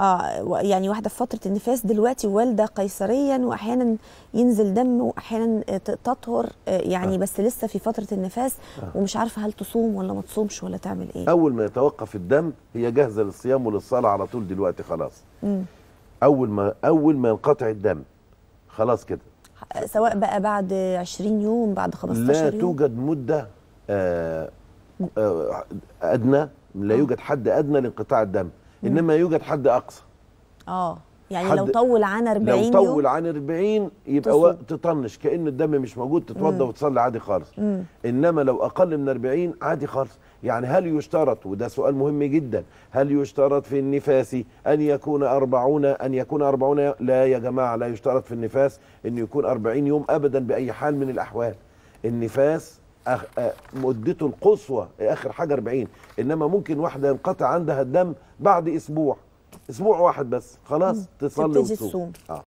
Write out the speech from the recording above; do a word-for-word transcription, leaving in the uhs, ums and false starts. اه يعني واحده في فتره النفاس دلوقتي، والده قيصريا واحيانا ينزل دم واحيانا تطهر يعني آه. بس لسه في فتره النفاس آه. ومش عارفه هل تصوم ولا ما تصومش ولا تعمل ايه. اول ما يتوقف الدم هي جاهزه للصيام وللصلاه على طول دلوقتي خلاص. مم. اول ما اول ما ينقطع الدم خلاص كده، سواء بقى بعد عشرين يوم بعد خمستاشر يوم، لا توجد مده آه آه ادنى، لا يوجد حد ادنى لانقطاع الدم، انما يوجد حد اقصى. اه يعني لو طول عن أربعين يوم، لو طول عن أربعين يبقى وقت تطنش كأن الدم مش موجود، تتوضى وتصلي عادي خالص. مم. انما لو اقل من أربعين عادي خالص. يعني هل يشترط، وده سؤال مهم جدا، هل يشترط في النفاس ان يكون أربعين ان يكون أربعين يوم؟ لا يا جماعه، لا يشترط في النفاس ان يكون أربعين يوم ابدا باي حال من الاحوال. النفاس أخ... مدته القصوى اخر حاجه أربعين، انما ممكن واحده ينقطع عندها الدم بعد اسبوع، اسبوع واحد بس خلاص تصلي وتصوم. اه